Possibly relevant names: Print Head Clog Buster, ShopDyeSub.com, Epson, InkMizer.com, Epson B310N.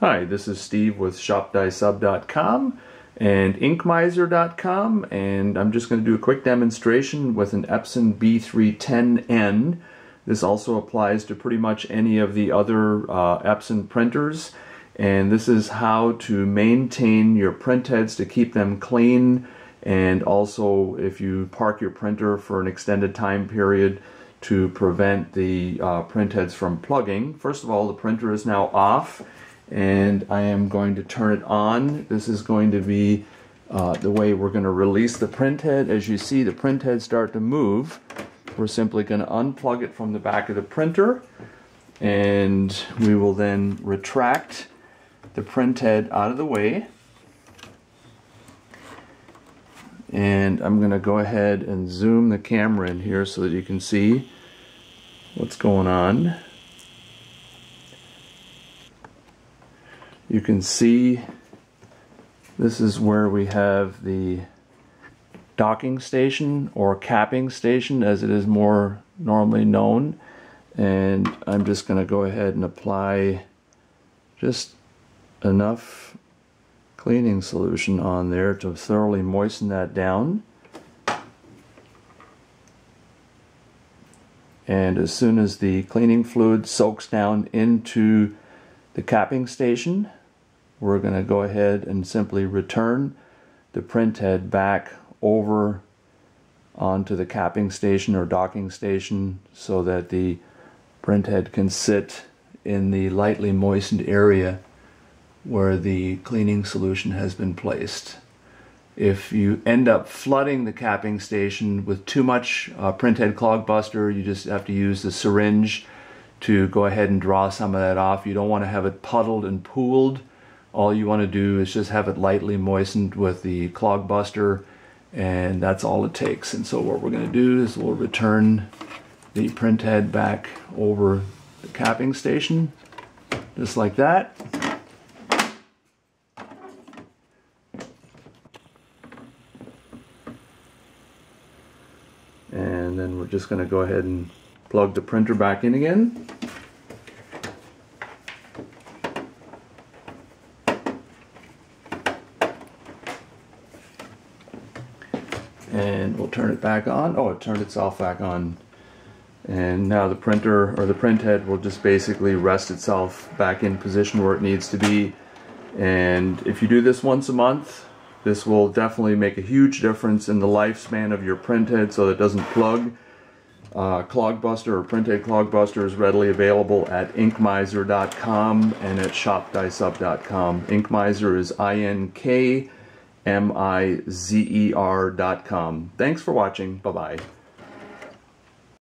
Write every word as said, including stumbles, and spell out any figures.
Hi, this is Steve with Shop Dye Sub dot com and Ink Mizer dot com, and I'm just going to do a quick demonstration with an Epson B three ten N. This also applies to pretty much any of the other uh, Epson printers, and this is how to maintain your print heads to keep them clean, and also if you park your printer for an extended time period to prevent the uh, print heads from plugging. First of all, the printer is now off and I am going to turn it on. This is going to be uh, the way we're going to release the print head. As you see the print head start to move, we're simply going to unplug it from the back of the printer, and we will then retract the print head out of the way. And I'm going to go ahead and zoom the camera in here so that you can see what's going on. You can see this is where we have the docking station, or capping station as it is more normally known, and I'm just going to go ahead and apply just enough cleaning solution on there to thoroughly moisten that down. And as soon as the cleaning fluid soaks down into the capping station, we're going to go ahead and simply return the print head back over onto the capping station or docking station so that the print head can sit in the lightly moistened area where the cleaning solution has been placed. If you end up flooding the capping station with too much uh, Print Head Clog Buster, you just have to use the syringe to go ahead and draw some of that off. You don't want to have it puddled and pooled. All you want to do is just have it lightly moistened with the Clog Buster, and that's all it takes. And so what we're going to do is we'll return the print head back over the capping station, just like that. And then we're just going to go ahead and plug the printer back in again. And we'll turn it back on. Oh, it turned itself back on. And now the printer, or the print head, will just basically rest itself back in position where it needs to be. And if you do this once a month, this will definitely make a huge difference in the lifespan of your print head so that it doesn't plug. Uh, Clog Buster, or Print Head Clog Buster, is readily available at Ink Mizer dot com and at Shop Dye Sub dot com. InkMizer is I N K M I Z E R dot com. Thanks for watching. Bye-bye.